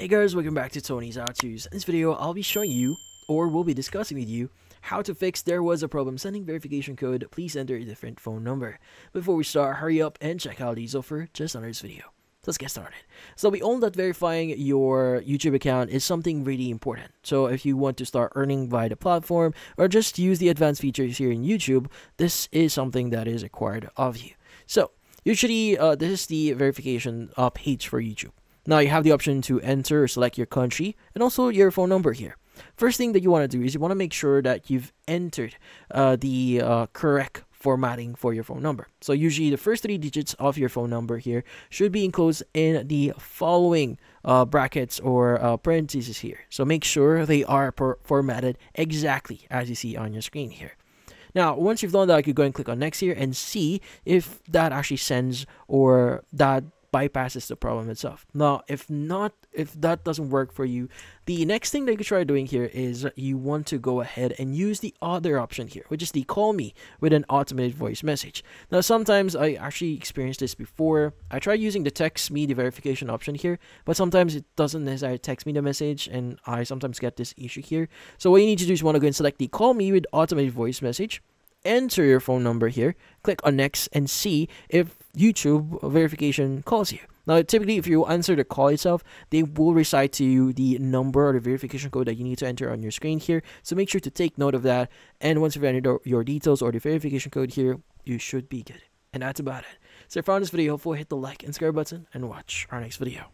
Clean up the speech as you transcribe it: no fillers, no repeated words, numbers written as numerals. Hey guys, welcome back to Tony's HowTos. In this video, I'll be showing you, or will be discussing with you, how to fix there was a problem sending verification code, please enter a different phone number. Before we start, hurry up and check out these offer just under this video. Let's get started. So we all that verifying your YouTube account is something really important. So if you want to start earning via the platform, or just use the advanced features here in YouTube, this is something that is required of you. So usually this is the verification page for YouTube. Now you have the option to enter or select your country and also your phone number here. First thing that you want to do is you want to make sure that you've entered the correct formatting for your phone number. So usually the first three digits of your phone number here should be enclosed in the following brackets or parentheses here. So make sure they are formatted exactly as you see on your screen here. Now, once you've done that, you could go and click on next here and see if that actually sends or that bypasses the problem itself. Now, if that doesn't work for you, the next thing that you can try doing here is you want to go ahead and use the other option here, which is the call me with an automated voice message. Now, sometimes I actually experienced this before. I tried using the text me, the verification option here, but sometimes it doesn't necessarily text me the message, and I sometimes get this issue here. So what you need to do is you want to go and select the call me with automated voice message, enter your phone number here, click on next, and see if YouTube verification calls you. Now, typically, if you answer the call itself, they will recite to you the number or the verification code that you need to enter on your screen here. So make sure to take note of that. And once you've entered your details or the verification code here, you should be good. And that's about it. So if you found this video helpful, hit the like and subscribe button and watch our next video.